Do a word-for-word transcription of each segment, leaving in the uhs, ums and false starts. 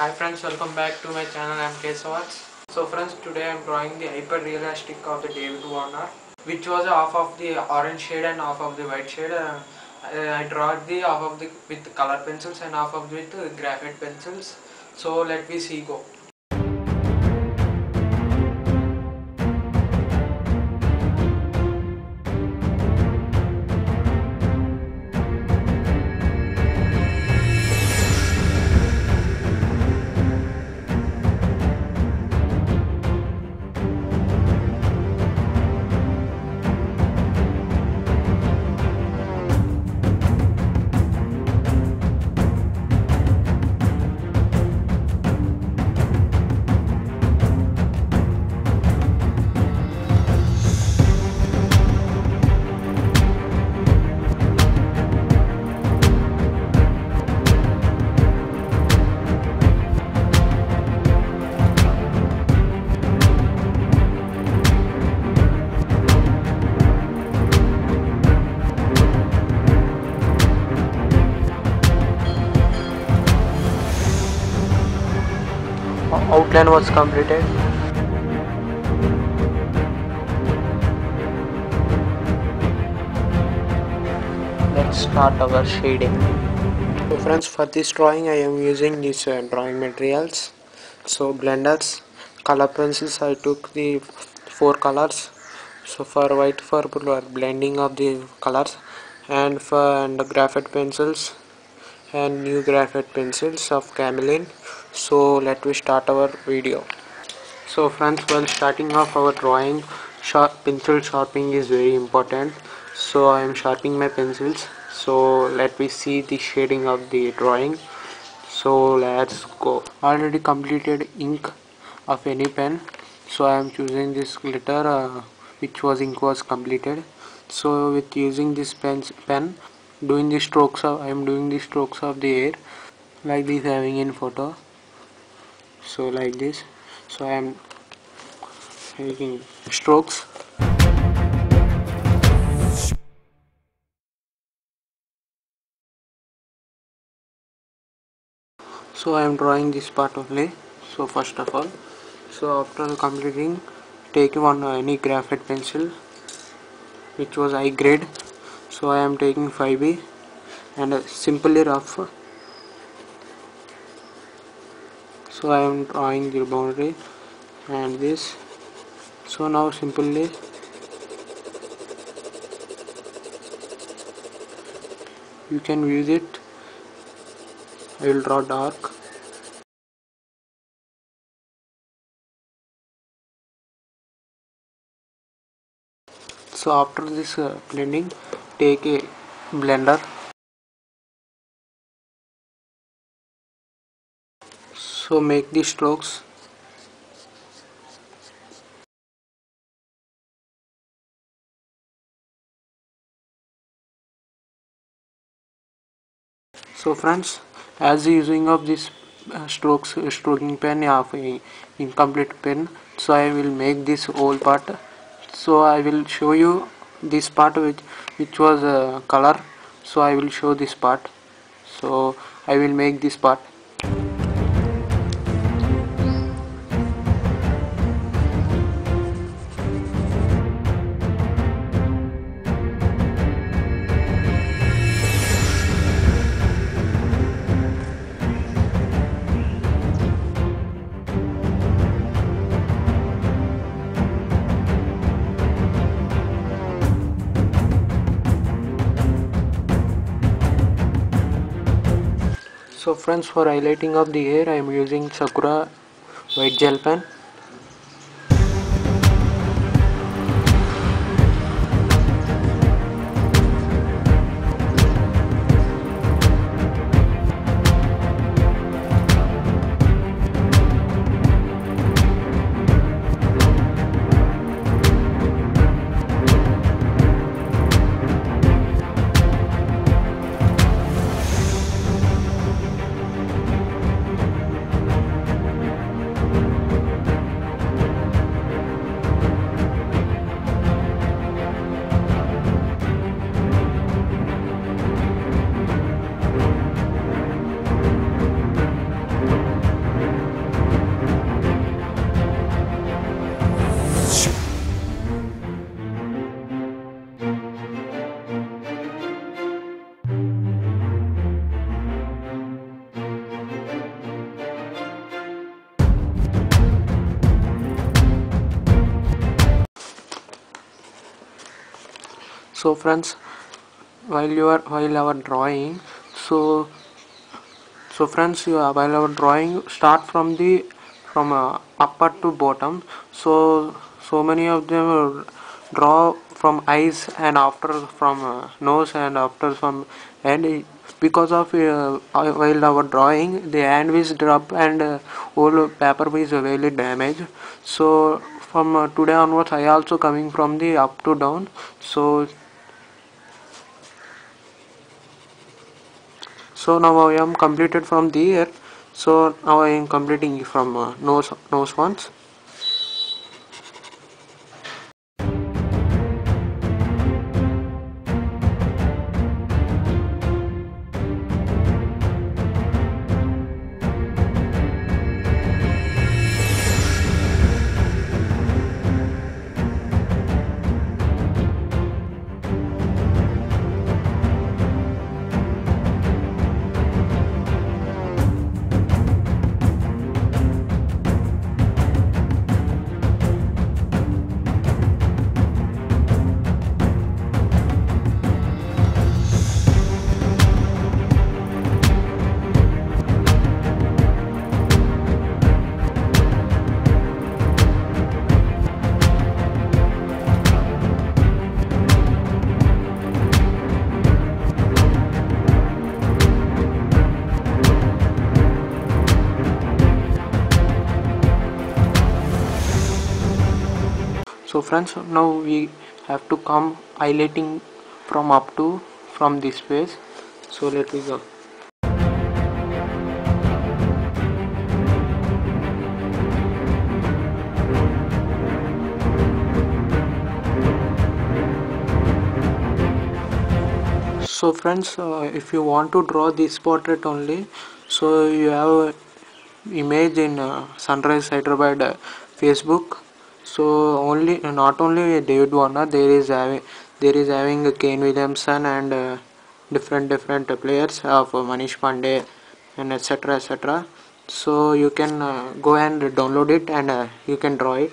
Hi friends, welcome back to my channel. I am M Kesav Arts. So friends, today I am drawing the hyper realistic of the David Warner, which was half of the orange shade and half of the white shade. Uh, I draw the half of the with color pencils and half of the with graphite pencils. So let me see go. Outline was completed. Let's start our shading. So friends, for this drawing I am using these uh, drawing materials. So blenders, color pencils, I took the four colors. So for white, for blending of the colors, and for and the graphite pencils and new graphite pencils of Camelin. So let me start our video. So friends, while starting off our drawing, sharp pencil sharpening is very important. So I am sharpening my pencils. So let me see the shading of the drawing. So let's go. Already completed ink of any pen. So I am choosing this glitter, uh, which was ink was completed. So with using this pens pen, doing the strokes of I am doing the strokes of the air, like this having in photo. So like this, so I am making strokes. So I am drawing this part only. So first of all, so after completing, take one any graphite pencil which was high grade. So I am taking five B and simply rough. So I am drawing the boundary and this. So now simply you can use it. I will draw dark. So after this uh, blending, take a blender. So make the strokes. So friends, as the using of this uh, strokes uh, stroking pen of a incomplete pen, so I will make this whole part. So I will show you this part which which was uh, color. So I will show this part. So I will make this part. So friends, for highlighting of the hair I am using Sakura white gel pen. So friends, while you are while our drawing so so friends you are while our drawing start from the from uh, upper to bottom. So so many of them draw from eyes and after from uh, nose and after from and because of uh, while our drawing the hand is dropped and uh, whole paper is really damaged. So from uh, today onwards I also coming from the up to down. So so now I am completed from the ear. So now I am completing from uh, nose nose ones. So friends, now we have to come highlighting from up to from this face. So let me go. So friends, uh, if you want to draw this portrait only, so you have image in uh, Sunrisers Hyderabad uh, Facebook. So only not only David Warner, there is having there is having Kane Williamson and uh, different different players of Manish Pandey and etc etc. So you can uh, go and download it and uh, you can draw it.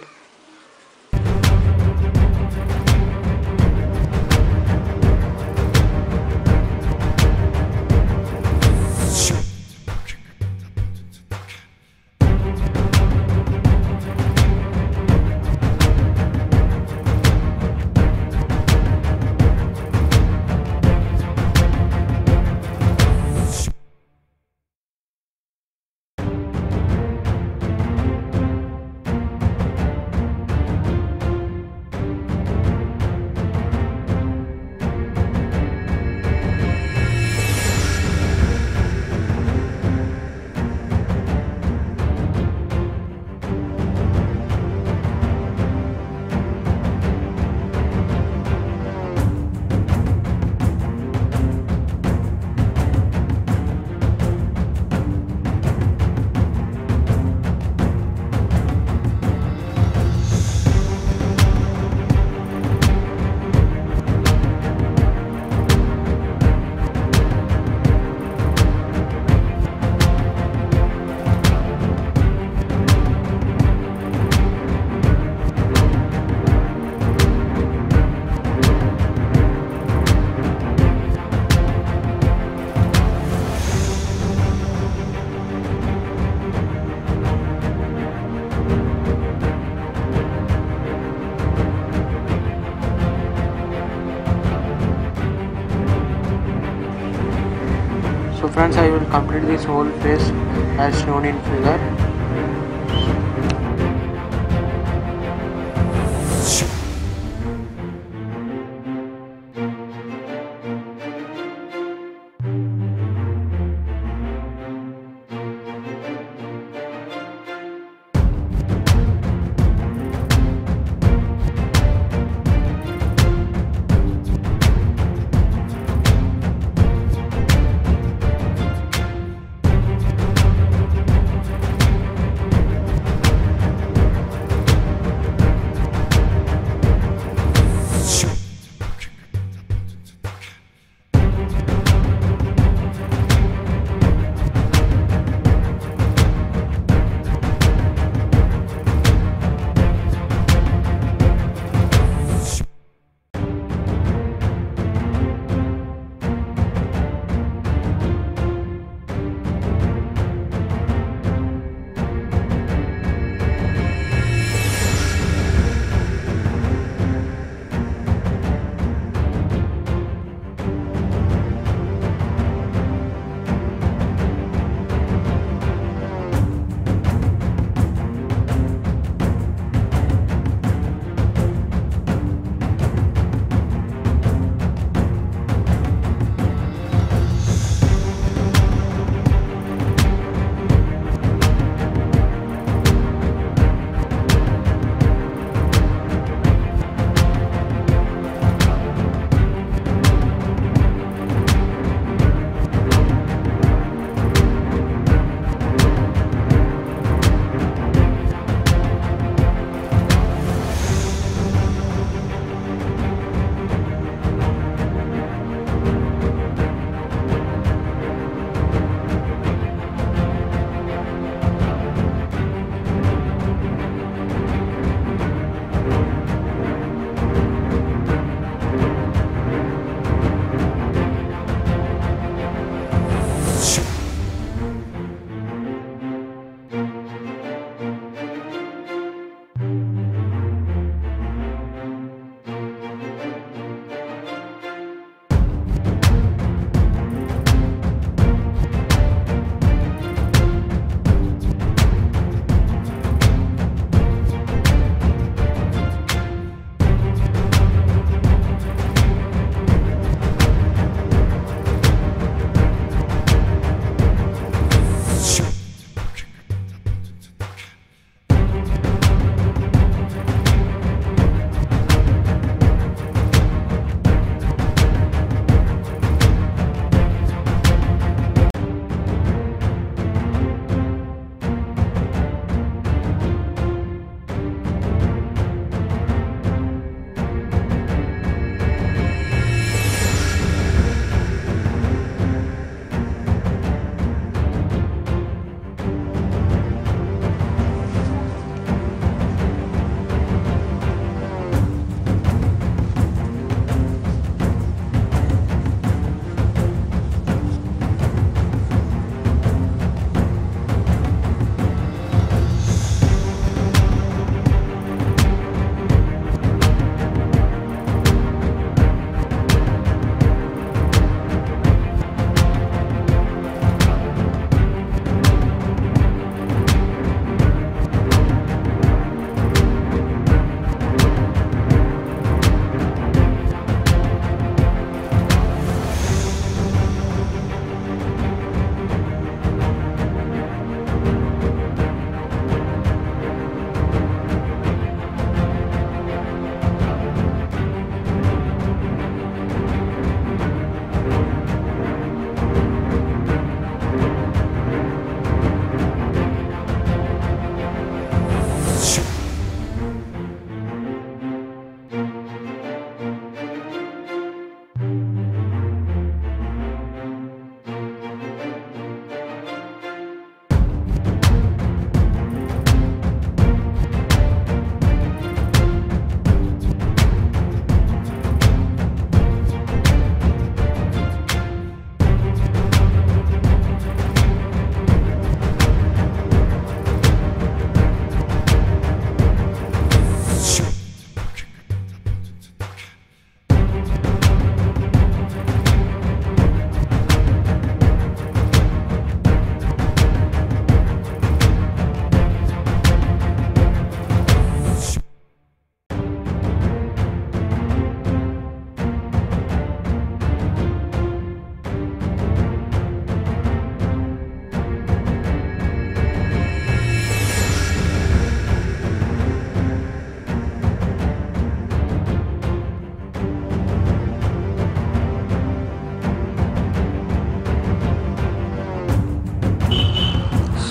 Friends, I will complete this whole face as shown in figure.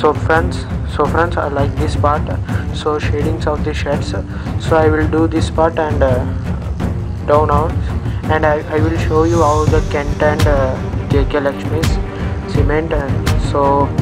so friends so friends I like this part, so shadings of the sheds, so I will do this part and uh, down out, and I, I will show you how the Kent and uh, J K Lakshmi's cement. And so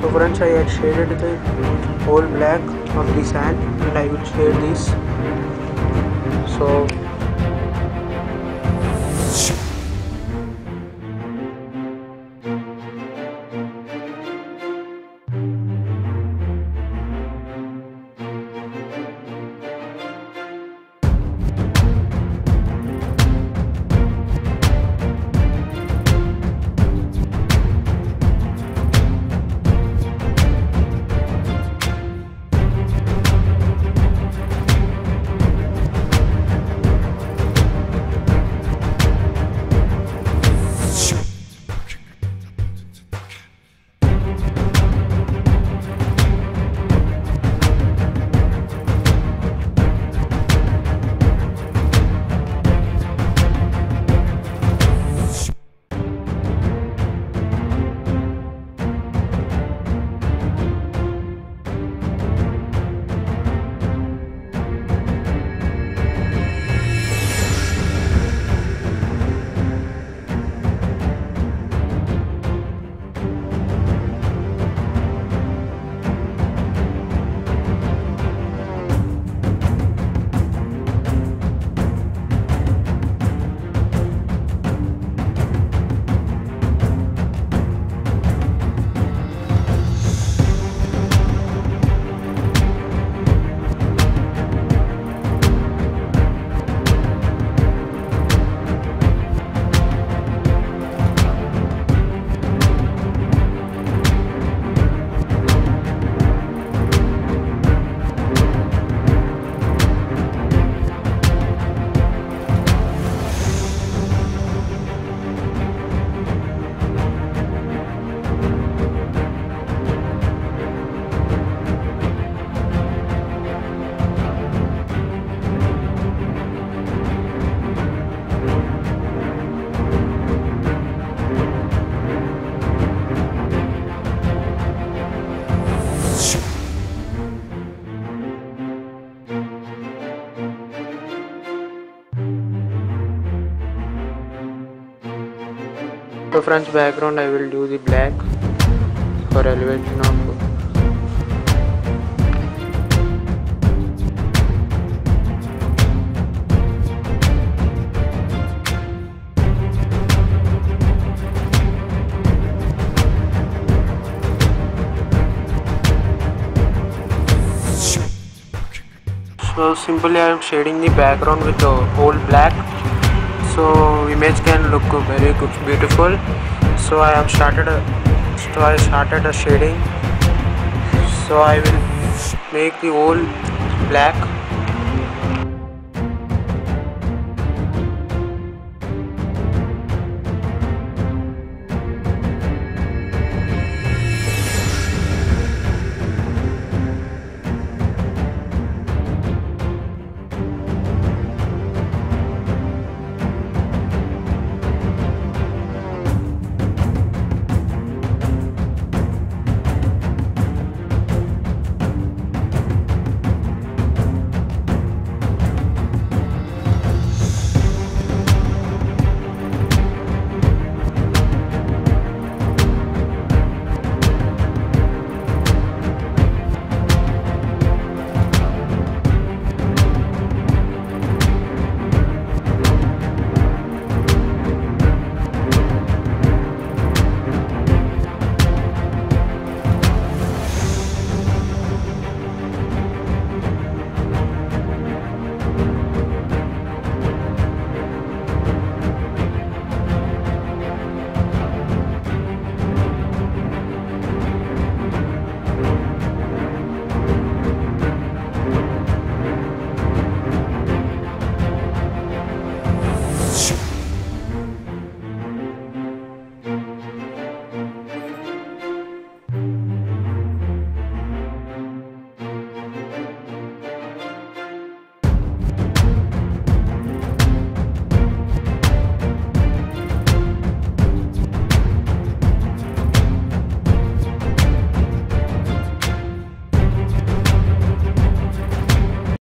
So friends, I had shaded the whole black of the sand, and I will shade this. So For French background I will do the black for elevation of So simply I am shading the background with the whole black, so image can look very good, beautiful. So I have started, a, so I started a shading. So I will make the whole black.